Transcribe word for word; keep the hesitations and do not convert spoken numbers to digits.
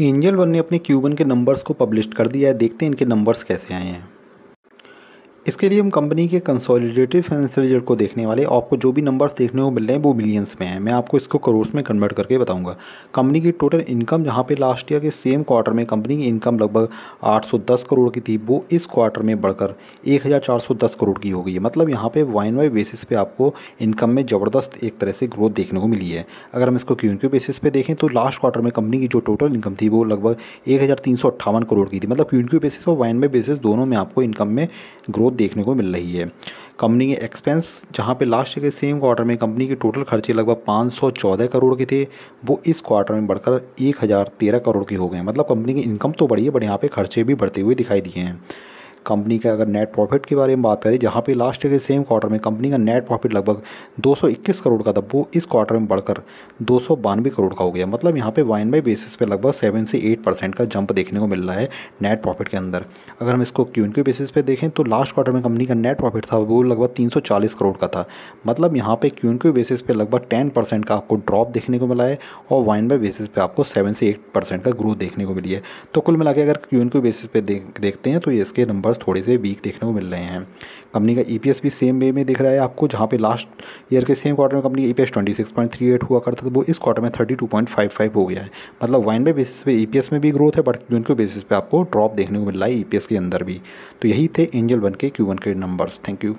Angel One ने अपने Q one के नंबर्स को पब्लिश कर दिया है। देखते हैं इनके नंबर्स कैसे आए हैं। इसके लिए हम कंपनी के कंसोलिडेटेड फाइनेंशियल रिजल्ट को देखने वाले। आपको जो भी नंबर्स देखने को मिल रहे हैं वो मिलियंस में हैं। मैं आपको इसको करोड़ में कन्वर्ट करके बताऊंगा। कंपनी की टोटल इनकम, जहां पे लास्ट ईयर के सेम क्वार्टर में कंपनी की इनकम लगभग आठ सौ दस करोड़ की थी, वो इस क्वार्टर में बढ़कर एक हज़ार चार सौ दस करोड़ की हो गई है। मतलब यहाँ पर वाई एन वाई बेसिस पे आपको इनकम में ज़बरदस्त एक तरह से ग्रोथ देखने को मिली है। अगर हम इसको क्यू एन क्यू बेसिस पे देखें तो लास्ट क्वार्टर में कंपनी की जो टोटल इनकम थी वो लगभग एक हज़ार तीन सौ अट्ठावन करोड़ की थी। मतलब क्यू एन क्यू बेसिस और वाई एन वाई बेसिस दोनों में आपको इनकम में ग्रोथ देखने को मिल रही है। कंपनी के एक्सपेंस, जहाँ पे लास्ट के सेम क्वार्टर में कंपनी के टोटल खर्चे लगभग पाँच सौ चौदह करोड़ के थे, वो इस क्वार्टर में बढ़कर एक हज़ार तेरह करोड़ के हो गए। मतलब कंपनी की इनकम तो बढ़ी है बट यहाँ पे खर्चे भी बढ़ते हुए दिखाई दिए हैं। कंपनी का अगर नेट प्रॉफिट के बारे में बात करें, जहाँ पे लास्ट के सेम क्वार्टर में कंपनी का नेट प्रॉफिट लगभग दो सौ इक्कीस करोड़ का था, वो इस क्वार्टर में बढ़कर दो सौ बानवे करोड़ का हो गया। मतलब यहाँ पे वाइन बाई बेसिस पे लगभग सेवन से एट परसेंट का जंप देखने को मिल रहा है नेट प्रॉफिट के अंदर। अगर हम इसको क्यू एन क्यू बेसिस पे देखें तो लास्ट क्वार्टर में कंपनी का नेट प्रॉफिट था वो लगभग तीन सौ चालीस करोड़ का था। मतलब यहाँ पे क्यू एन क्यू बेसिस पे लगभग टेन परसेंट का आपको ड्रॉप देखने को मिला है और वाइन बाई बेसिस पे आपको सेवन से एट परसेंट का ग्रोथ देखने को मिली है। तो कुल मिला के अगर क्यू एन क्यू बेसिस पे देखते हैं तो इसके नंबर थोड़े से वीक देखने को मिल रहे हैं। कंपनी का ई पी एस भी सेम वे में दिख रहा है आपको, जहाँ पे लास्ट ईयर के सेम क्वार्टर में कंपनी का ई पी एस छब्बीस पॉइंट तीन आठ हुआ करता था, वो इस क्वार्टर में बत्तीस पॉइंट पाँच पाँच हो गया है। मतलब वाइन बाई बेसिस पे ई पी एस में भी ग्रोथ है बट क्यू एन के बेसिस पे आपको ड्रॉप देखने को मिल रहा है ई पी एस के अंदर भी। तो यही थे एंजल वन के क्यू वन के नंबर्स। Thank you.